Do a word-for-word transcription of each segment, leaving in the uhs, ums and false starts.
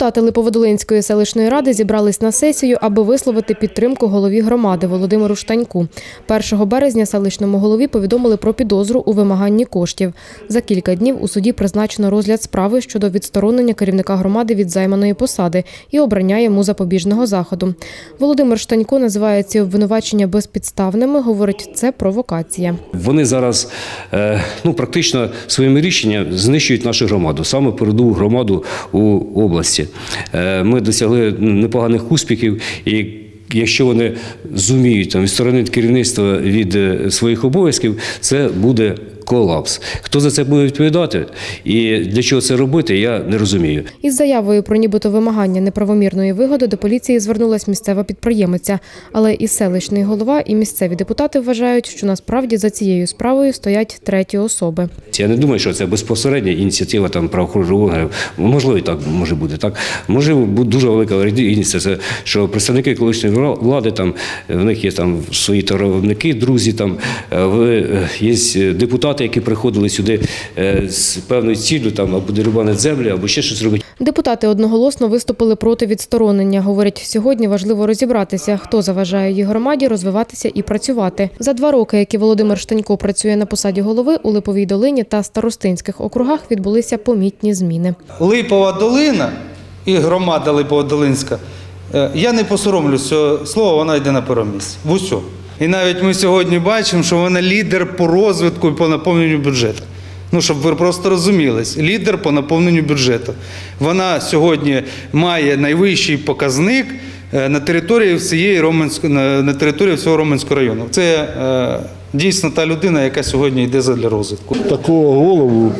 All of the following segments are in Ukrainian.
Депутати Липоводолинської селищної ради зібрались на сесію, аби висловити підтримку голові громади Володимиру Штаньку. першого березня селищному голові повідомили про підозру у вимаганні коштів. За кілька днів у суді призначено розгляд справи щодо відсторонення керівника громади від займаної посади і обрання йому запобіжного заходу. Володимир Штанько називає ці обвинувачення безпідставними, говорить, це провокація. Вони зараз ну, практично своїми рішеннями знищують нашу громаду, саме передову громаду у області. Ми досягли непоганих успіхів, і якщо вони зуміють там відсторонити керівництво від своїх обов'язків, це буде колапс. Хто за це буде відповідати і для чого це робити, я не розумію. Із заявою про нібито вимагання неправомірної вигоди до поліції звернулась місцева підприємиця. Але і селищний голова, і місцеві депутати вважають, що насправді за цією справою стоять треті особи. Я не думаю, що це безпосередня ініціатива там правоохоронних органів. Можливо, і так може бути. Так? Можливо, буде дуже велика ініціатива, що представники колишньої влади, там, в них є там свої товаровники, друзі, там, є депутати, які приходили сюди з певною ціллю, там, або дерибанити землю, або ще щось робити. Депутати одноголосно виступили проти відсторонення. Говорять, сьогодні важливо розібратися, хто заважає її громаді розвиватися і працювати. За два роки, які Володимир Штанько працює на посаді голови, у Липовій долині та старостинських округах відбулися помітні зміни. Липова долина і громада Липова-Долинська, я не посоромлюся слова, вона йде на першому місці. В усьому. І навіть ми сьогодні бачимо, що вона лідер по розвитку і по наповненню бюджету. Ну, щоб ви просто розумілись, лідер по наповненню бюджету. Вона сьогодні має найвищий показник на території всієї Роменської, на території всього Роменського району. Це дійсно та людина, яка сьогодні йде задля розвитку. Такого голову,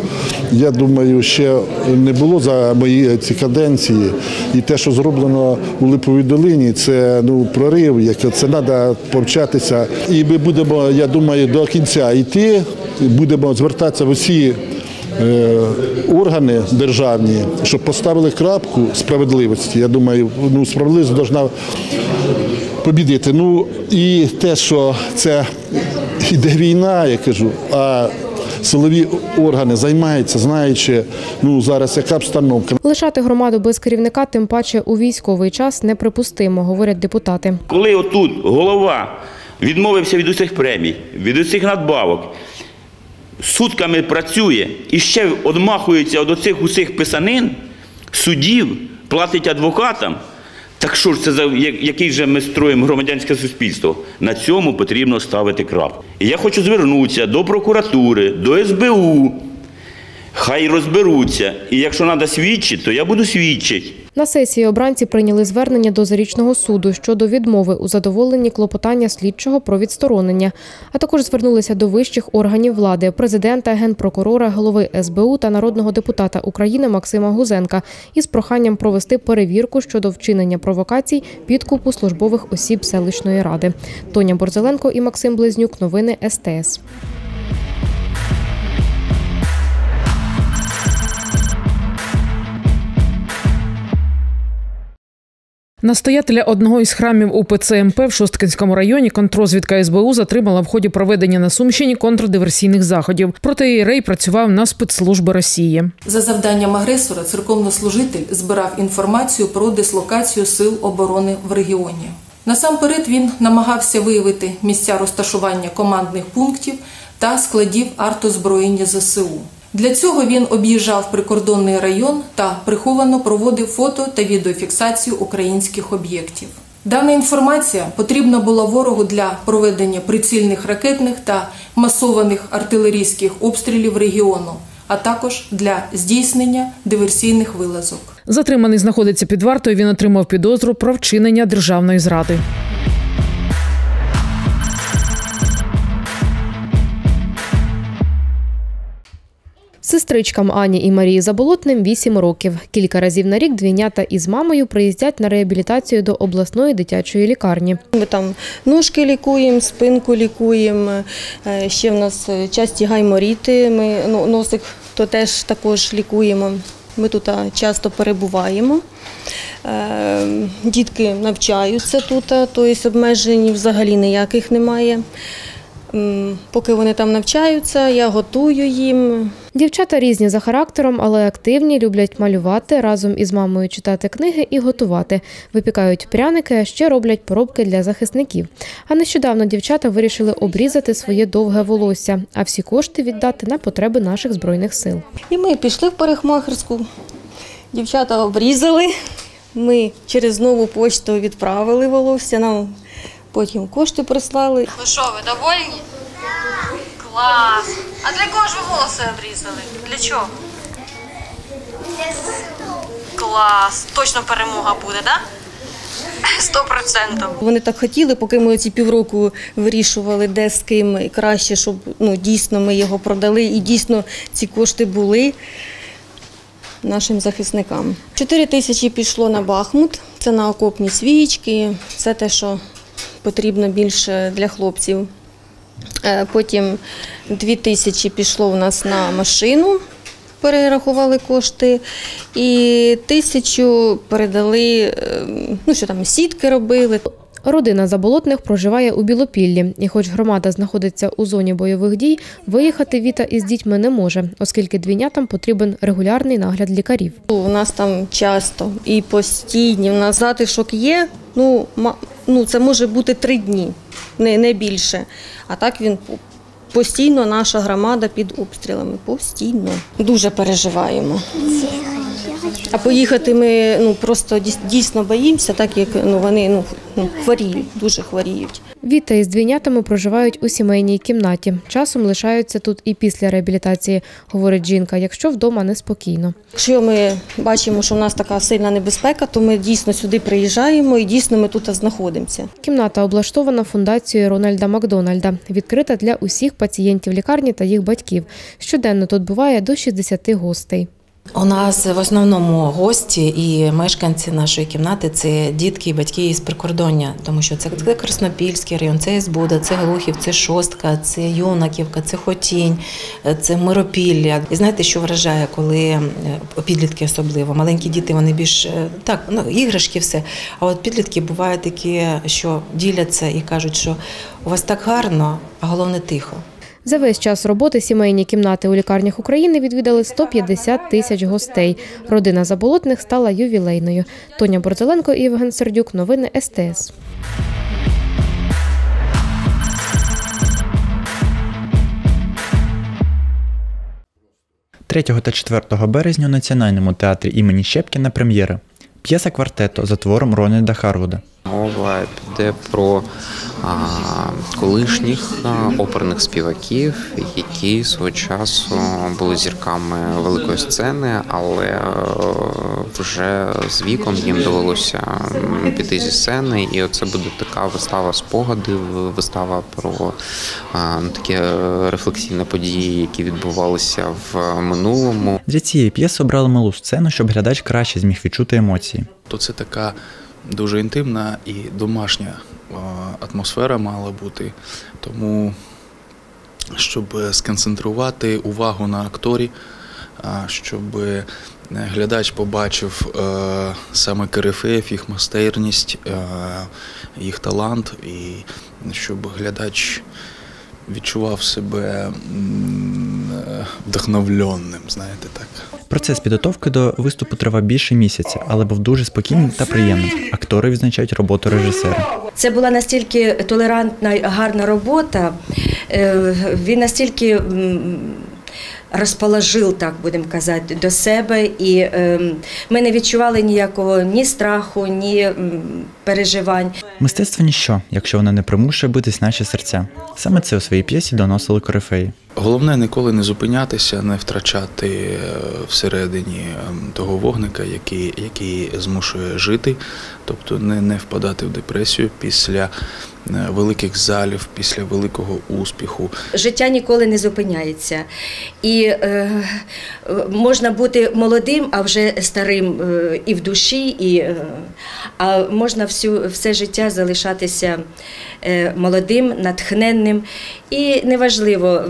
я думаю, ще не було за мої ці каденції. І те, що зроблено у Липовій долині, це ну, прорив, як це треба повчатися. І ми будемо, я думаю, до кінця йти, будемо звертатися в усі органи державні, щоб поставили крапку справедливості. Я думаю, ну, справедливість повинна побідити. Ну, і те, що це іде війна, я кажу, а силові органи займаються, знаючи, ну, зараз яка обстановка. Лишати громаду без керівника, тим паче у військовий час, неприпустимо, говорять депутати. Коли отут голова відмовився від усіх премій, від усіх надбавок, сутками працює і ще одмахується від оцих усіх писанин, судів, платить адвокатам, так що ж це за який же ми строїмо громадянське суспільство? На цьому потрібно ставити крапку. І я хочу звернутися до прокуратури, до ес бе у, хай розберуться. І якщо треба свідчити, то я буду свідчити. На сесії обранці прийняли звернення до Зарічного суду щодо відмови у задоволенні клопотання слідчого про відсторонення. А також звернулися до вищих органів влади – президента, генпрокурора, голови ес бе у та народного депутата України Максима Гузенка із проханням провести перевірку щодо вчинення провокацій підкупу службових осіб селищної ради. Тоня Борзиленко і Максим Близнюк. Новини ес те ес. Настоятеля одного із храмів у пе це ем пе в Шосткинському районі контррозвідка ес бе у затримала в ході проведення на Сумщині контрдиверсійних заходів. Проте ієрей працював на спецслужби Росії. За завданням агресора церковнослужитель збирав інформацію про дислокацію сил оборони в регіоні. Насамперед він намагався виявити місця розташування командних пунктів та складів артозброєння зе се у. Для цього він об'їжджав прикордонний район та приховано проводив фото та відеофіксацію українських об'єктів. Дана інформація потрібна була ворогу для проведення прицільних ракетних та масованих артилерійських обстрілів регіону, а також для здійснення диверсійних вилазок. Затриманий знаходиться під вартою, він отримав підозру про вчинення державної зради. Сестричкам Ані і Марії Заболотним вісім років. Кілька разів на рік двійнята із мамою приїздять на реабілітацію до обласної дитячої лікарні. Ми там ножки лікуємо, спинку лікуємо, ще в нас часті гайморіти, ми носик то теж також лікуємо. Ми тут часто перебуваємо. Дітки навчаються тут, тобто обмежень взагалі ніяких немає. Поки вони там навчаються, я готую їм. Дівчата різні за характером, але активні, люблять малювати, разом із мамою читати книги і готувати. Випікають пряники, а ще роблять поробки для захисників. А нещодавно дівчата вирішили обрізати своє довге волосся, а всі кошти віддати на потреби наших Збройних сил. І ми пішли в парикмахерську, дівчата обрізали, ми через нову пошту відправили волосся, нам потім кошти прислали. Ви що, ви довольні? Клас! А для кого ж ви волоси обрізали? Для чого? Клас! Точно перемога буде, так? Сто процентів. Вони так хотіли, поки ми ці півроку вирішували, де з ким краще, щоб ну, дійсно ми його продали і дійсно ці кошти були нашим захисникам. Чотири тисячі пішло на Бахмут, це на окопні свічки, це те, що потрібно більше для хлопців. Потім дві тисячі пішло у нас на машину, перерахували кошти, і тисячу передали, ну що там, сітки робили. Родина Заболотних проживає у Білопіллі. І хоч громада знаходиться у зоні бойових дій, виїхати Віта із дітьми не може, оскільки двійнятам потрібен регулярний нагляд лікарів. У нас там часто і постійні, у нас затишок є, ну, ну це може бути три дні, не, не більше. А так він постійно, наша громада під обстрілами, постійно. Дуже переживаємо. А поїхати ми ну, просто дійсно боїмося, так як ну, вони ну, хворіють, дуже хворіють. Віта із двійнятами проживають у сімейній кімнаті. Часом лишаються тут і після реабілітації, говорить жінка, якщо вдома неспокійно. Якщо ми бачимо, що в нас така сильна небезпека, то ми дійсно сюди приїжджаємо і дійсно ми тут знаходимося. Кімната облаштована фундацією Рональда Макдональда, відкрита для усіх пацієнтів лікарні та їх батьків. Щоденно тут буває до шістдесяти гостей. У нас в основному гості і мешканці нашої кімнати – це дітки і батьки із прикордоння, тому що це Краснопільський район, це Есбуда, це Глухів, це Шостка, це Юнаківка, це Хотінь, це Миропілля. І знаєте, що вражає, коли підлітки особливо, маленькі діти, вони більш, так, ну, іграшки, все, а от підлітки бувають такі, що діляться і кажуть, що у вас так гарно, а головне тихо. За весь час роботи сімейні кімнати у лікарнях України відвідали сто п'ятдесят тисяч гостей. Родина Заболотних стала ювілейною. Тоня Борзиленко і Євген Сердюк. Новини СТС. третього та четвертого березня у Національному театрі імені Щепкіна прем'єра. П'єса квартету за твором Рональда Харвода. Мова йде про а, колишніх оперних співаків, які свого часу були зірками великої сцени, але вже з віком їм довелося піти зі сцени, і це буде така вистава спогадів, вистава про а, такі рефлексійні події, які відбувалися в минулому. Для цієї п'єси обрали малу сцену, щоб глядач краще зміг відчути емоції. То це така дуже інтимна і домашня атмосфера мала бути, тому щоб сконцентрувати увагу на акторі, щоб глядач побачив саме корифеїв, їх майстерність, їх талант, і щоб глядач відчував себе вдохновленним, знаєте, так. Процес підготовки до виступу тривав більше місяця, але був дуже спокійним та приємним. Актори відзначають роботу режисера. Це була настільки толерантна і гарна робота, він настільки розположив, так будемо казати, до себе, і ми не відчували ніякого ні страху, ні переживань. Мистецтво – ніщо, якщо воно не примушує битись наші серця. Саме це у своїй п'єсі доносили корифеї. Головне – ніколи не зупинятися, не втрачати всередині того вогника, який, який змушує жити, тобто не, не впадати в депресію після великих залів, після великого успіху. Життя ніколи не зупиняється. І е, можна бути молодим, а вже старим е, і в душі, і, е, а можна всю, все життя залишатися е, молодим, натхненним І неважливо,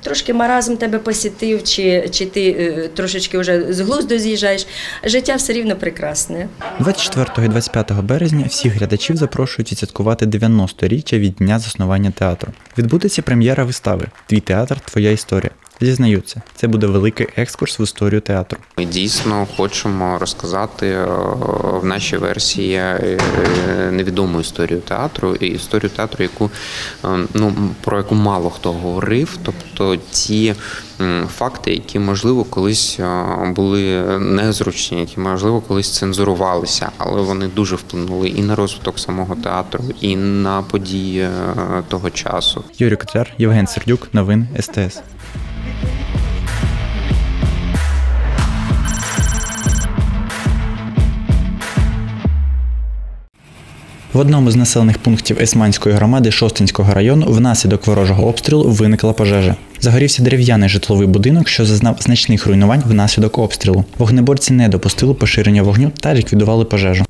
трошки маразм тебе посітив, чи, чи ти трошечки вже з глузду з'їжджаєш, життя все рівно прекрасне. двадцять четвертого і двадцять п'ятого березня всіх глядачів запрошують відсвяткувати дев'яностиріччя від дня заснування театру. Відбудеться прем'єра вистави «Твій театр – твоя історія». Зізнаються, це буде великий екскурс в історію театру. Ми дійсно хочемо розказати в нашій версії невідому історію театру, і історію театру, яку, ну, про яку мало хто говорив, тобто ті факти, які, можливо, колись були незручні, які, можливо, колись цензурувалися, але вони дуже вплинули і на розвиток самого театру, і на події того часу. Юрій Котляр, Євген Сердюк, новин СТС. В одному з населених пунктів Єсманської громади Шосткинського району внаслідок ворожого обстрілу виникла пожежа. Загорівся дерев'яний житловий будинок, що зазнав значних руйнувань внаслідок обстрілу. Вогнеборці не допустили поширення вогню та ліквідували пожежу.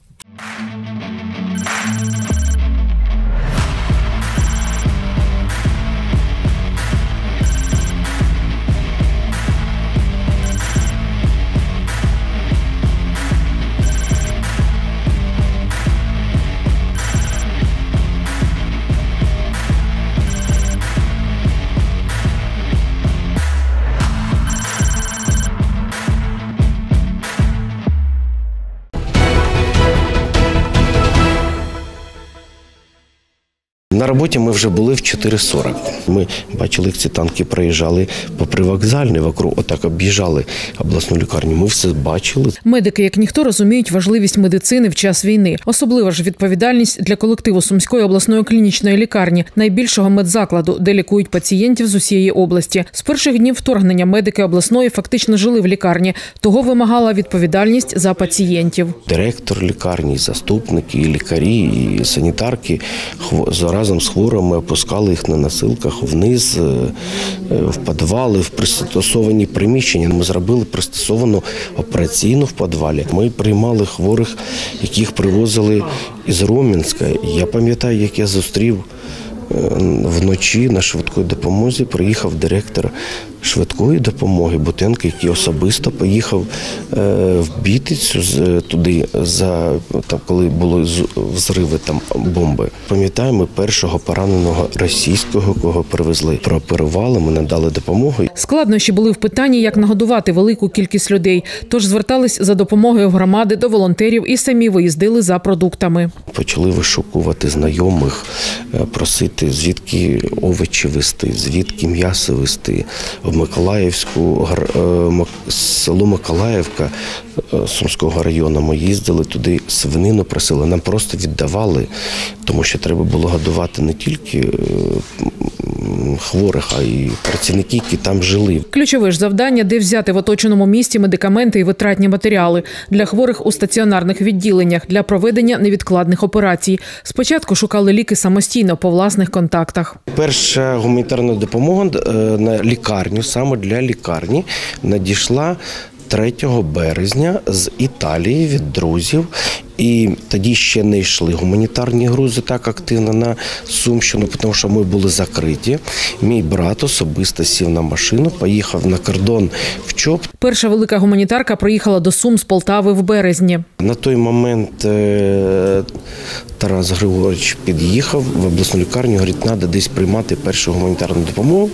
На роботі ми вже були в чотири сорок. Ми бачили, як ці танки проїжджали по Привокзальній, вокруг отак об'їжджали обласну лікарню. Ми все бачили. Медики, як ніхто, розуміють важливість медицини в час війни. Особлива ж відповідальність для колективу Сумської обласної клінічної лікарні, найбільшого медзакладу, де лікують пацієнтів з усієї області. З перших днів вторгнення медики обласної фактично жили в лікарні. Того вимагала відповідальність за пацієнтів. Директор лікарні, заступники, і лікарі, і санітарки заразом з хворими опускали їх на носилках вниз, в підвали, в пристосовані приміщення. Ми зробили пристосовану операційну в підвалі. Ми приймали хворих, яких привозили із Ромінська. Я пам'ятаю, як я зустрів вночі на швидкої допомозі, приїхав директор швидкої допомоги Бутенко, який особисто поїхав в Бітицю туди, за, там, коли були взриви там, бомби. Пам'ятаємо першого пораненого російського, кого привезли. Прооперували, ми надали допомогу. Складнощі були в питанні, як нагодувати велику кількість людей. Тож звертались за допомогою в громади до волонтерів і самі виїздили за продуктами. Почали вишукувати знайомих, просити, звідки овочі вести, звідки м'ясо вести. Миколаївську, село Миколаївка Сумського району, ми їздили туди, свинину просили, нам просто віддавали, тому що треба було годувати не тільки хворих, а й працівників, які там жили. Ключове ж завдання – де взяти в оточеному місті медикаменти і витратні матеріали для хворих у стаціонарних відділеннях, для проведення невідкладних операцій. Спочатку шукали ліки самостійно, по власних контактах. Перша гуманітарна допомога на лікарню, саме для лікарні, надійшла третього березня з Італії від друзів. І тоді ще не йшли гуманітарні грузи так активно на Сумщину, тому що ми були закриті. Мій брат особисто сів на машину, поїхав на кордон в ЧОП. Перша велика гуманітарка приїхала до Сум з Полтави в березні. На той момент Тарас Григорович під'їхав в обласну лікарню, говорить, треба десь приймати першу гуманітарну допомогу.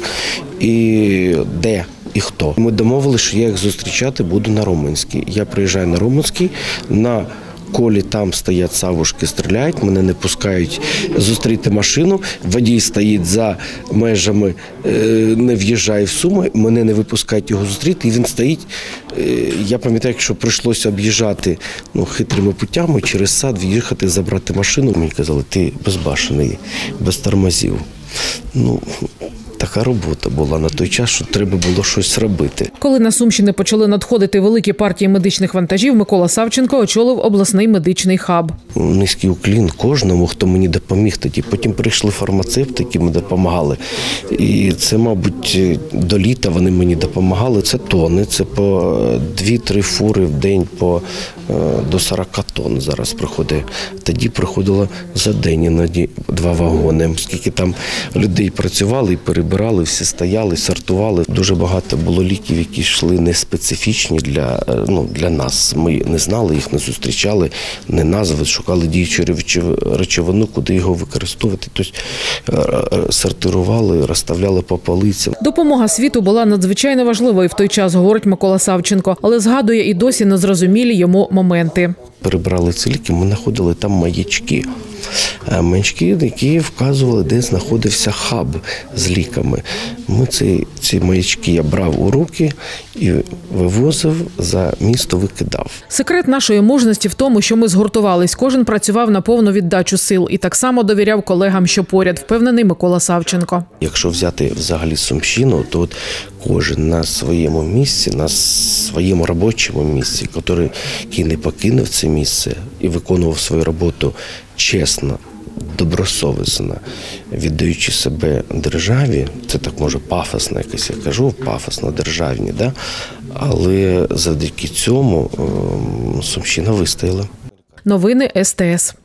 І де? І хто? Ми домовилися, що я їх зустрічати буду на Роменській. Я приїжджаю на Роменській, на колі там стоять савушки, стріляють, мене не пускають зустріти машину, водій стоїть за межами, не в'їжджає в Суми, мене не випускають його зустріти, і він стоїть, я пам'ятаю, що прийшлося об'їжджати ну, хитрими путями, через сад в'їхати, забрати машину. Мені казали, ти безбашений, без тормозів. Ну, така робота була на той час, що треба було щось робити. Коли на Сумщині почали надходити великі партії медичних вантажів, Микола Савченко очолив обласний медичний хаб. Низький уклін кожному, хто мені допоміг тоді. Потім прийшли фармацевти, які мені допомагали. І це, мабуть, до літа вони мені допомагали. Це тони, це по дві-три фури в день по до сорок тонн зараз приходить. Тоді приходило за день іноді два вагони. Скільки там людей працювали, перебирали, всі стояли, сортували. Дуже багато було ліків, які йшли не специфічні для, ну, для нас. Ми не знали їх, не зустрічали, не назви, шукали діючу речовину, куди його використовувати. Тобто сортирували, розставляли по полицям. Допомога світу була надзвичайно важлива і в той час, говорить Микола Савченко, але згадує і досі незрозумілі йому моменти. Перебрали ці ліки, ми знаходили там маячки. Маячки, які вказували, де знаходився хаб з ліками. Ми ці, ці маячки я брав у руки і вивозив, за місто викидав. Секрет нашої мужності в тому, що ми згуртувались. Кожен працював на повну віддачу сил і так само довіряв колегам, що поряд, впевнений Микола Савченко. Якщо взяти взагалі Сумщину, то от кожен на своєму місці, на своєму робочому місці, який не покинув це місце і виконував свою роботу чесно, добросовісно, віддаючи себе державі, це так може пафосно якось я кажу, пафосно державні, да? Але завдяки цьому Сумщина вистояла. Новини СТС.